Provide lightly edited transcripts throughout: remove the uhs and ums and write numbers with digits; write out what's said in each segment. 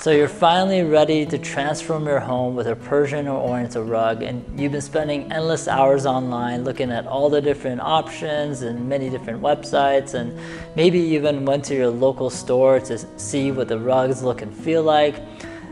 So you're finally ready to transform your home with a Persian or Oriental rug, and you've been spending endless hours online looking at all the different options and many different websites, and maybe even went to your local store to see what the rugs look and feel like.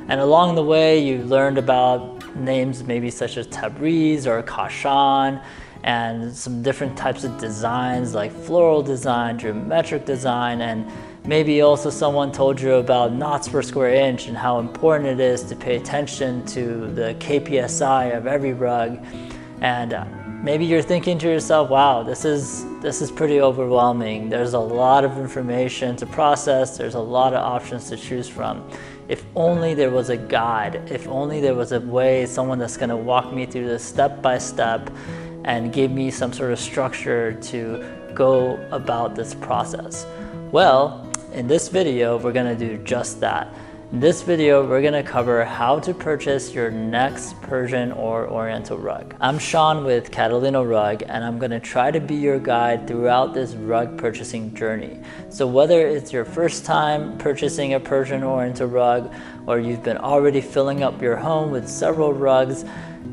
And along the way, you learned about names maybe such as Tabriz or Kashan, and some different types of designs like floral design, geometric design, and maybe also someone told you about knots per square inch and how important it is to pay attention to the KPSI of every rug. And maybe you're thinking to yourself, wow, this is pretty overwhelming. There's a lot of information to process. There's a lot of options to choose from. If only there was a guide. If only there was a way, someone that's going to walk me through this step by step and give me some sort of structure to go about this process. Well, in this video, we're going to do just that. In this video, we're going to cover how to purchase your next Persian or Oriental rug. I'm Sean with Catalina Rug, and I'm going to try to be your guide throughout this rug purchasing journey. So whether it's your first time purchasing a Persian or Oriental rug, or you've been already filling up your home with several rugs,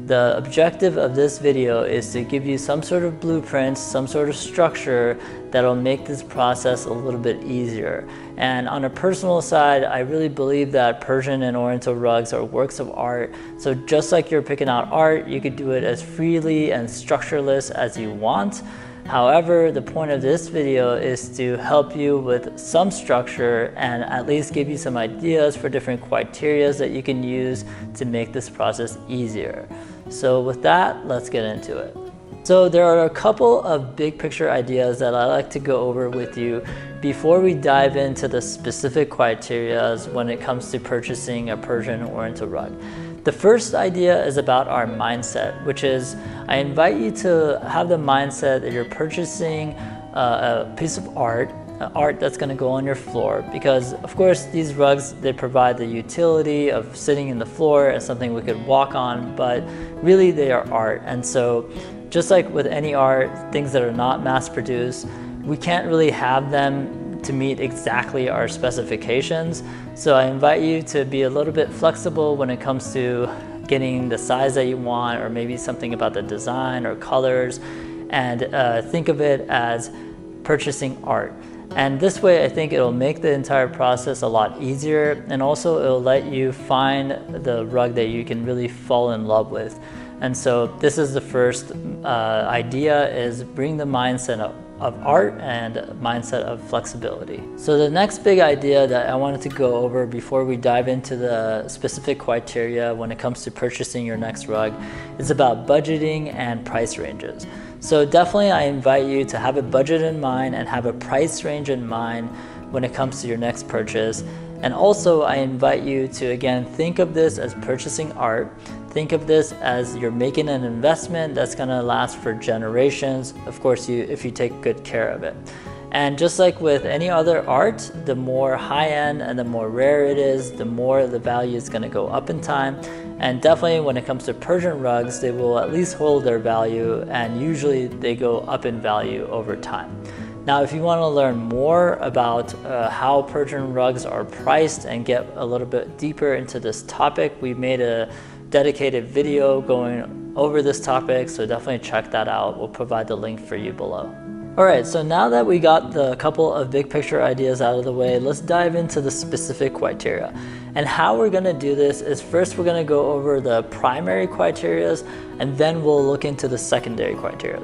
the objective of this video is to give you some sort of blueprints, some sort of structure that'll make this process a little bit easier. And on a personal side, I really believe that Persian and Oriental rugs are works of art. So just like you're picking out art, you could do it as freely and structureless as you want. However, the point of this video is to help you with some structure and at least give you some ideas for different criteria that you can use to make this process easier. So with that, let's get into it. So there are a couple of big picture ideas that I like to go over with you before we dive into the specific criteria when it comes to purchasing a Persian or Oriental rug. The first idea is about our mindset, which is I invite you to have the mindset that you're purchasing a piece of art, art that's going to go on your floor, because of course these rugs, they provide the utility of sitting in the floor as something we could walk on, but really they are art. And so just like with any art, things that are not mass produced, we can't really have them to meet exactly our specifications. So I invite you to be a little bit flexible when it comes to getting the size that you want, or maybe something about the design or colors, and think of it as purchasing art. And this way, I think it'll make the entire process a lot easier, and also it'll let you find the rug that you can really fall in love with. And so this is the first idea, is bring the mindset of art and mindset of flexibility. So the next big idea that I wanted to go over before we dive into the specific criteria when it comes to purchasing your next rug is about budgeting and price ranges. So definitely I invite you to have a budget in mind and have a price range in mind when it comes to your next purchase. And also I invite you to, again, think of this as purchasing art. Think of this as you're making an investment that's going to last for generations, of course, if you take good care of it. And just like with any other art, the more high-end and the more rare it is, the more the value is going to go up in time. And definitely when it comes to Persian rugs, they will at least hold their value, and usually they go up in value over time. Now, if you want to learn more about how Persian rugs are priced and get a little bit deeper into this topic, we've made a dedicated video going over this topic, so definitely check that out. We'll provide the link for you below. Alright, so now that we got the couple of big picture ideas out of the way, let's dive into the specific criteria. And how we're going to do this is first we're going to go over the primary criteria, and then we'll look into the secondary criteria.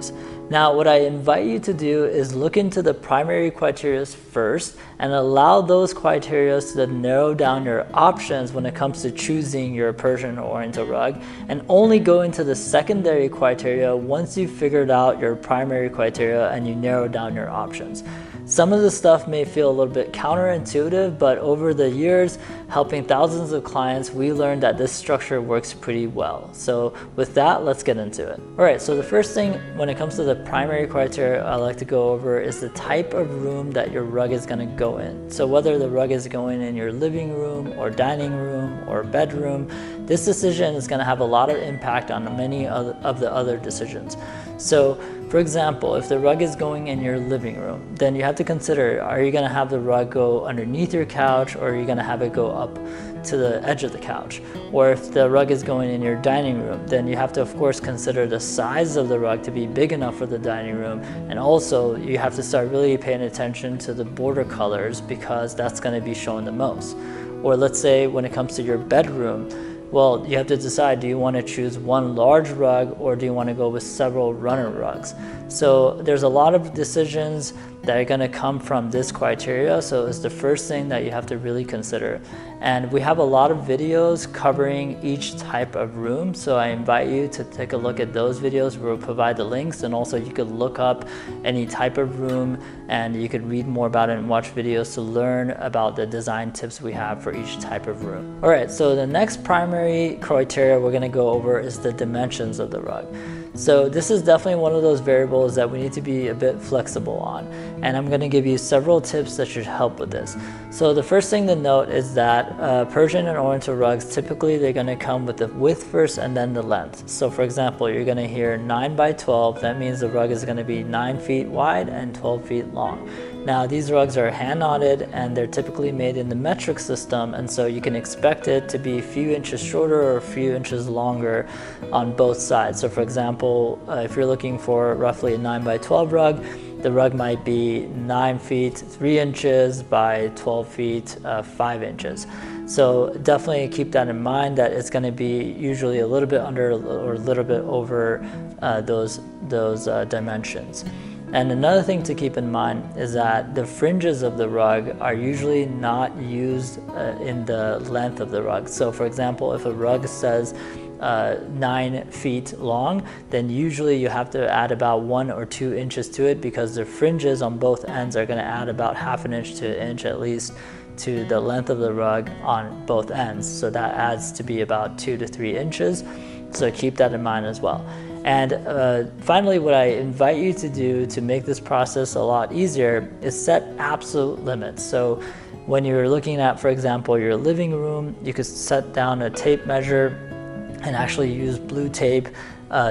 Now what I invite you to do is look into the primary criteria first and allow those criteria to narrow down your options when it comes to choosing your Persian or Oriental rug, and only go into the secondary criteria once you've figured out your primary criteria and you narrow down your options. Some of the stuff may feel a little bit counterintuitive, but over the years, helping thousands of clients, we learned that this structure works pretty well. So with that, let's get into it. All right, so the first thing when it comes to the primary criteria I like to go over is the type of room that your rug is going to go in. So whether the rug is going in your living room or dining room or bedroom, this decision is going to have a lot of impact on many of the other decisions. So For example, if the rug is going in your living room, then you have to consider, are you going to have the rug go underneath your couch, or are you going to have it go up to the edge of the couch? Or if the rug is going in your dining room, then you have to of course consider the size of the rug to be big enough for the dining room, and also you have to start really paying attention to the border colors, because that's going to be shown the most. Or let's say when it comes to your bedroom, well, you have to decide, do you want to choose one large rug, or do you want to go with several runner rugs? So there's a lot of decisions that are going to come from this criteria, so it's the first thing that you have to really consider. And we have a lot of videos covering each type of room, so I invite you to take a look at those videos. We'll provide the links, and also you could look up any type of room and you could read more about it and watch videos to learn about the design tips we have for each type of room. Alright, so the next primary criteria we're going to go over is the dimensions of the rug. So this is definitely one of those variables that we need to be a bit flexible on, and I'm going to give you several tips that should help with this. So the first thing to note is that Persian and Oriental rugs, typically they're going to come with the width first and then the length. So for example, you're going to hear 9 by 12, that means the rug is going to be 9 feet wide and 12 feet long. Now these rugs are hand knotted and they're typically made in the metric system, and so you can expect it to be a few inches shorter or a few inches longer on both sides. So for example, if you're looking for roughly a 9 by 12 rug, the rug might be 9 feet 3 inches by 12 feet 5 inches. So definitely keep that in mind, that it's going to be usually a little bit under or a little bit over those dimensions. And another thing to keep in mind is that the fringes of the rug are usually not used in the length of the rug. So for example, if a rug says 9 feet long, then usually you have to add about 1 or 2 inches to it, because the fringes on both ends are going to add about half an inch to an inch at least to the length of the rug on both ends. So that adds to be about 2 to 3 inches. So keep that in mind as well. And finally, what I invite you to do to make this process a lot easier is set absolute limits. So when you're looking at, for example, your living room, you could set down a tape measure and actually use blue tape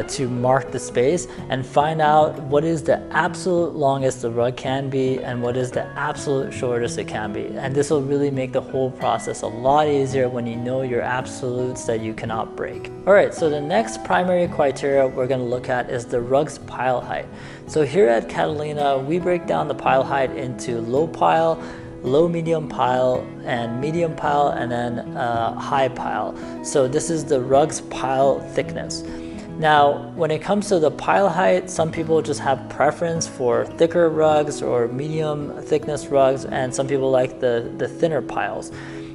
to mark the space, and find out what is the absolute longest the rug can be and what is the absolute shortest it can be. And this will really make the whole process a lot easier when you know your absolutes that you cannot break. Alright, so the next primary criteria we're going to look at is the rug's pile height. So here at Catalina, we break down the pile height into low pile, low medium pile, and then high pile. So this is the rug's pile thickness. Now when it comes to the pile height, some people just have preference for thicker rugs or medium thickness rugs, and some people like the thinner piles.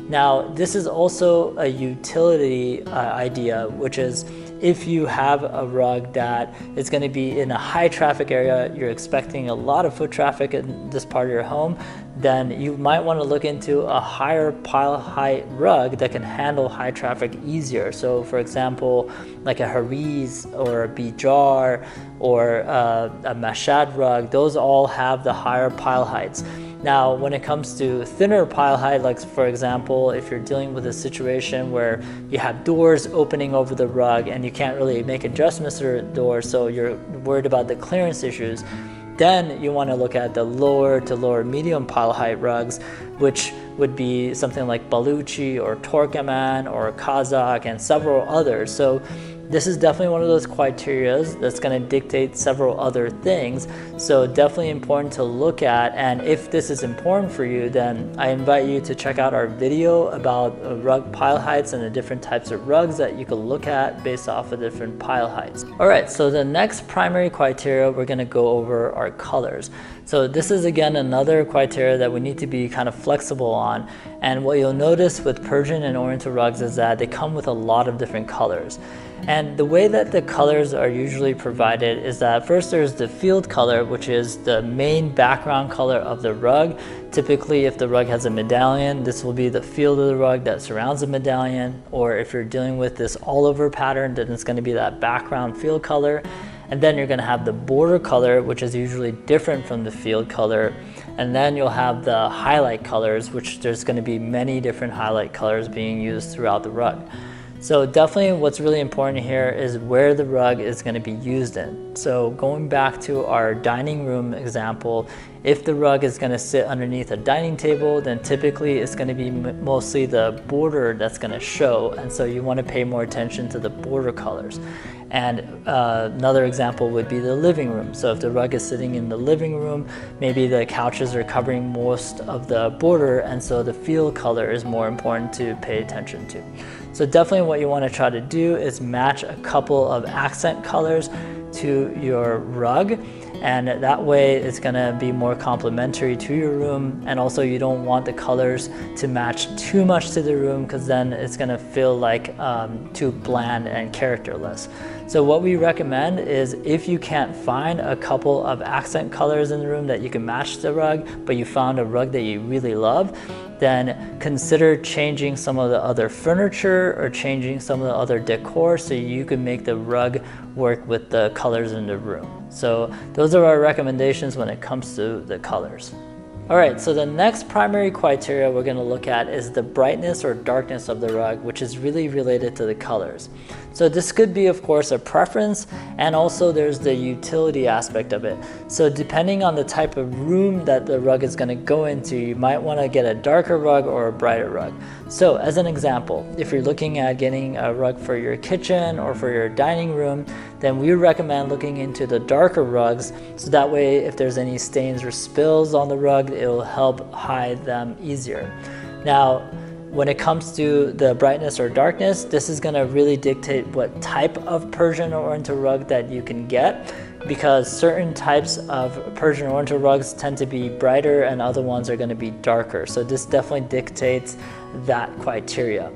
Now this is also a utility idea, which is if you have a rug that is going to be in a high traffic area, you're expecting a lot of foot traffic in this part of your home, then you might want to look into a higher pile height rug that can handle high traffic easier. So for example, like a Hariz or a Bijar or a Mashhad rug, those all have the higher pile heights. Now when it comes to thinner pile height, like for example if you're dealing with a situation where you have doors opening over the rug and you can't really make adjustments to the door, so you're worried about the clearance issues, then you want to look at the lower to lower medium pile height rugs, which would be something like Baluchi or Torquaman or Kazakh and several others. So this is definitely one of those criteria that's going to dictate several other things, so definitely important to look at. And if this is important for you, then I invite you to check out our video about rug pile heights and the different types of rugs that you can look at based off of different pile heights. Alright, so the next primary criteria we're going to go over are colors. So this is again another criteria that we need to be kind of flexible on, and what you'll notice with Persian and Oriental rugs is that they come with a lot of different colors. And the way that the colors are usually provided is that first there's the field color, which is the main background color of the rug. Typically if the rug has a medallion, this will be the field of the rug that surrounds the medallion, or if you're dealing with this all over pattern, then it's going to be that background field color. And then you're going to have the border color, which is usually different from the field color. And then you'll have the highlight colors, which there's going to be many different highlight colors being used throughout the rug. So definitely what's really important here is where the rug is going to be used in. So going back to our dining room example, if the rug is going to sit underneath a dining table, then typically it's going to be mostly the border that's going to show, and so you want to pay more attention to the border colors. And another example would be the living room. So if the rug is sitting in the living room, maybe the couches are covering most of the border, and so the field color is more important to pay attention to. So definitely what you want to try to do is match a couple of accent colors to your rug, and that way it's going to be more complementary to your room. And also you don't want the colors to match too much to the room, because then it's going to feel like too bland and characterless. So what we recommend is, if you can't find a couple of accent colors in the room that you can match the rug, but you found a rug that you really love, then consider changing some of the other furniture or changing some of the other decor so you can make the rug work with the colors in the room. So those are our recommendations when it comes to the colors. All right, so the next primary criteria we're going to look at is the brightness or darkness of the rug, which is really related to the colors. So this could be, of course, a preference, and also there's the utility aspect of it. So depending on the type of room that the rug is going to go into, you might want to get a darker rug or a brighter rug. So as an example, if you're looking at getting a rug for your kitchen or for your dining room, then we recommend looking into the darker rugs, so that way if there's any stains or spills on the rug, it will help hide them easier. Now, when it comes to the brightness or darkness, this is going to really dictate what type of Persian or Oriental rug that you can get, because certain types of Persian or Oriental rugs tend to be brighter and other ones are going to be darker. So this definitely dictates that criteria.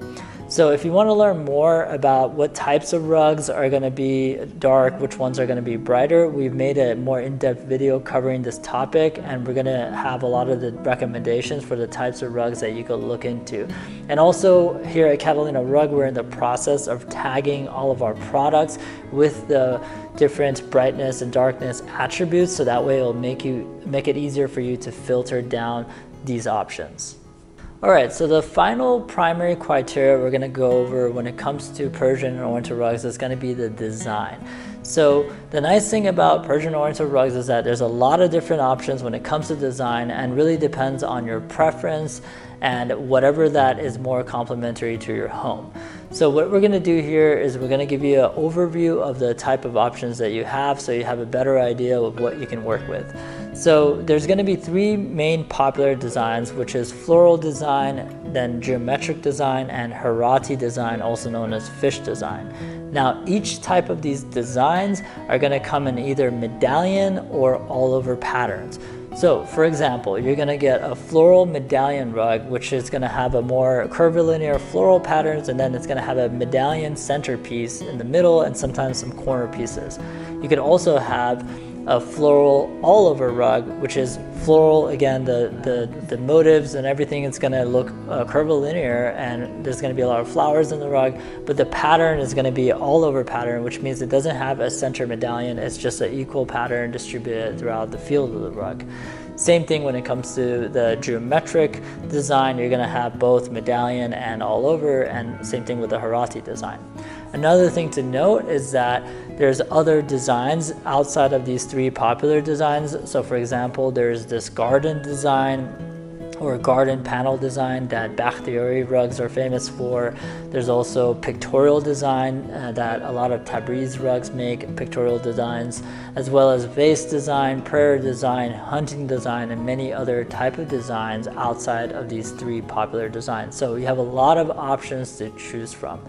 So if you want to learn more about what types of rugs are going to be dark, which ones are going to be brighter, we've made a more in-depth video covering this topic, and we're going to have a lot of the recommendations for the types of rugs that you can look into. And also here at Catalina Rug, we're in the process of tagging all of our products with the different brightness and darkness attributes, so that way it'll make it easier for you to filter down these options. All right, so the final primary criteria we're going to go over when it comes to Persian and Oriental rugs is going to be the design. So the nice thing about Persian Oriental rugs is that there's a lot of different options when it comes to design, and really depends on your preference and whatever that is more complementary to your home. So what we're going to do here is we're going to give you an overview of the type of options that you have, so you have a better idea of what you can work with. So there's going to be three main popular designs, which is floral design, then geometric design, and Herati design, also known as fish design. Now, each type of these designs are going to come in either medallion or all over patterns. So for example, you're going to get a floral medallion rug, which is going to have a more curvilinear floral patterns, and then it's going to have a medallion centerpiece in the middle and sometimes some corner pieces. You could also have a floral all over rug, which is floral again, the motives and everything is going to look curvilinear, and there's going to be a lot of flowers in the rug, but the pattern is going to be all over pattern, which means it doesn't have a center medallion, it's just an equal pattern distributed throughout the field of the rug. Same thing when it comes to the geometric design, you're going to have both medallion and all over, and same thing with the Herati design. Another thing to note is that there's other designs outside of these three popular designs. So for example, there's this garden design or garden panel design that Bakhtiari rugs are famous for. There's also pictorial design that a lot of Tabriz rugs make, pictorial designs, as well as vase design, prayer design, hunting design, and many other type of designs outside of these three popular designs. So you have a lot of options to choose from.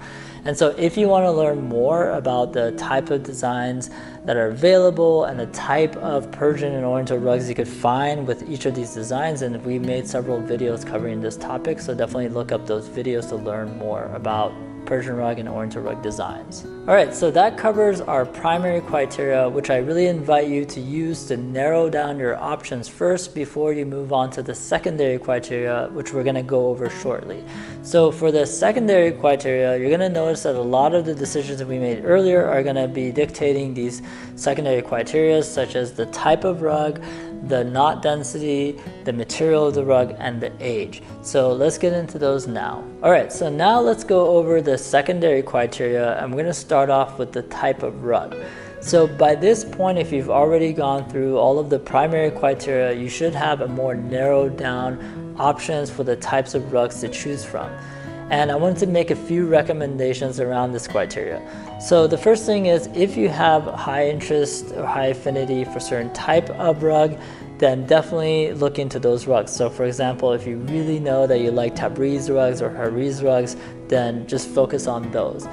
And so if you want to learn more about the type of designs that are available and the type of Persian and Oriental rugs you could find with each of these designs, and we made several videos covering this topic, so definitely look up those videos to learn more about Persian rug and Oriental rug designs. All right, so that covers our primary criteria, which I really invite you to use to narrow down your options first before you move on to the secondary criteria, which we're going to go over shortly. So for the secondary criteria, you're going to notice that a lot of the decisions that we made earlier are going to be dictating these secondary criteria, such as the type of rug, the knot density, the material of the rug, and the age. So let's get into those now. All right, so now let's go over the secondary criteria. I'm going to start off with the type of rug. So by this point, if you've already gone through all of the primary criteria, you should have a more narrowed down options for the types of rugs to choose from. And I wanted to make a few recommendations around this criteria. So the first thing is, if you have high interest or high affinity for certain type of rug, then definitely look into those rugs. So for example, if you really know that you like Tabriz rugs or Hariz rugs, then just focus on those.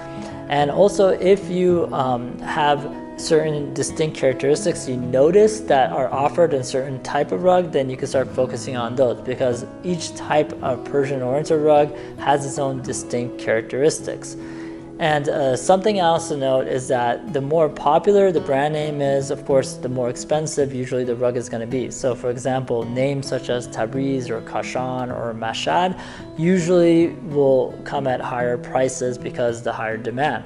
And also, if you have certain distinct characteristics you notice that are offered in certain type of rug, then you can start focusing on those, because each type of Persian Oriental rug has its own distinct characteristics. And something else to note is that the more popular the brand name is, of course, the more expensive usually the rug is going to be. So for example, names such as Tabriz or Kashan or Mashhad usually will come at higher prices because of the higher demand.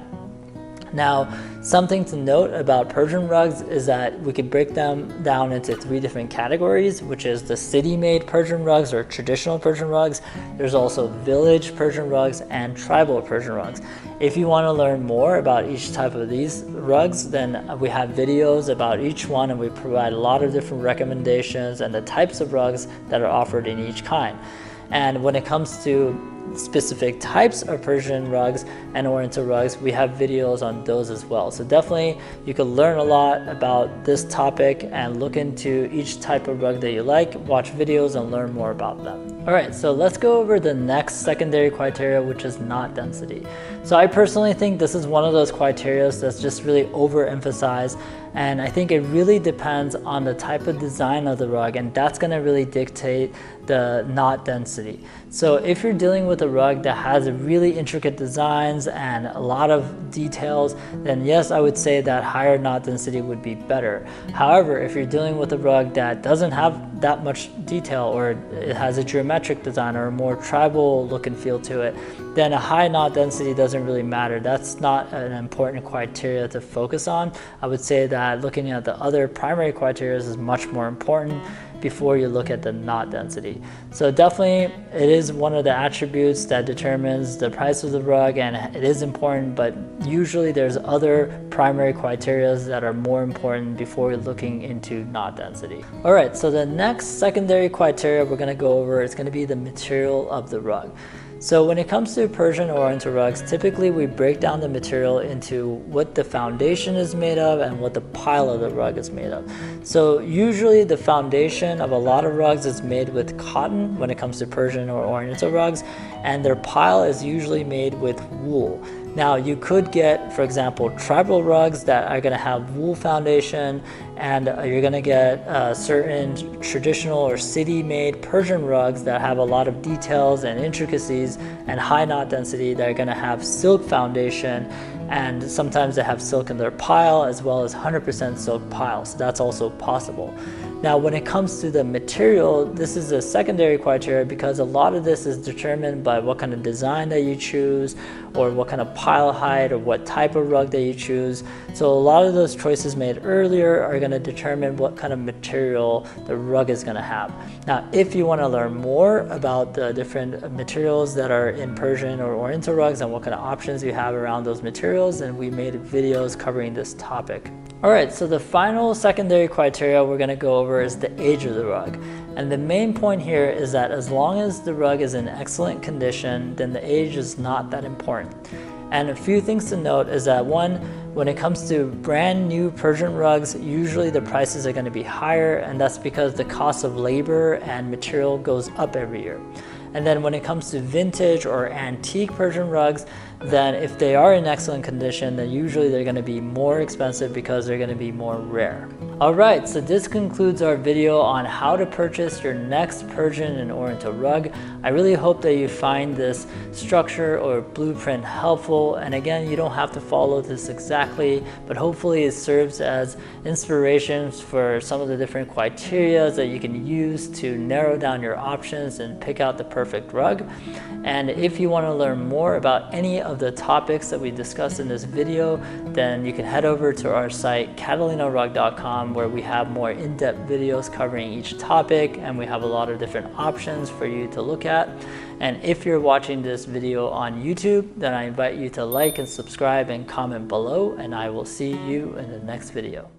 Now, something to note about Persian rugs is that we can break them down into three different categories, which is the city-made Persian rugs or traditional Persian rugs. There's also village Persian rugs and tribal Persian rugs. If you want to learn more about each type of these rugs, then we have videos about each one, and we provide a lot of different recommendations and the types of rugs that are offered in each kind. And when it comes to specific types of Persian rugs and Oriental rugs, we have videos on those as well. So definitely you can learn a lot about this topic and look into each type of rug that you like, watch videos and learn more about them. All right, so let's go over the next secondary criteria, which is knot density. So I personally think this is one of those criteria that's just really overemphasized, and I think it really depends on the type of design of the rug, and that's going to really dictate the knot density. So if you're dealing with a rug that has really intricate designs and a lot of details, then yes, I would say that higher knot density would be better. However, if you're dealing with a rug that doesn't have that much detail, or it has a geometric design or a more tribal look and feel to it, then a high knot density doesn't really matter. That's not an important criteria to focus on. I would say that looking at the other primary criteria is much more important before you look at the knot density. So definitely it is one of the attributes that determines the price of the rug, and it is important, but usually there's other primary criteria that are more important before looking into knot density. All right, so the next secondary criteria we're gonna go over is gonna be the material of the rug. So when it comes to Persian Oriental rugs, typically we break down the material into what the foundation is made of and what the pile of the rug is made of. So usually the foundation of a lot of rugs is made with cotton when it comes to Persian or Oriental rugs, and their pile is usually made with wool. Now you could get, for example, tribal rugs that are going to have wool foundation, and you're going to get certain traditional or city-made Persian rugs that have a lot of details and intricacies and high knot density that are going to have silk foundation, and sometimes they have silk in their pile as well as 100% silk pile, so that's also possible. Now when it comes to the material, this is a secondary criteria because a lot of this is determined by what kind of design that you choose, or what kind of pile height, or what type of rug that you choose. So a lot of those choices made earlier are going to determine what kind of material the rug is going to have. Now if you want to learn more about the different materials that are in Persian or Oriental rugs and what kind of options you have around those materials, then we made videos covering this topic. All right, so the final secondary criteria we're going to go over is the age of the rug. And the main point here is that as long as the rug is in excellent condition, then the age is not that important. And a few things to note is that one, when it comes to brand new Persian rugs, usually the prices are going to be higher, and that's because the cost of labor and material goes up every year. And then when it comes to vintage or antique Persian rugs, then if they are in excellent condition, then usually they're going to be more expensive because they're going to be more rare. All right, so this concludes our video on how to purchase your next Persian and Oriental rug. I really hope that you find this structure or blueprint helpful. And again, you don't have to follow this exactly, but hopefully it serves as inspirations for some of the different criteria that you can use to narrow down your options and pick out the perfect perfect rug. And if you want to learn more about any of the topics that we discussed in this video, then you can head over to our site catalinarug.com, where we have more in-depth videos covering each topic, and we have a lot of different options for you to look at. And if you're watching this video on YouTube, then I invite you to like and subscribe and comment below, and I will see you in the next video.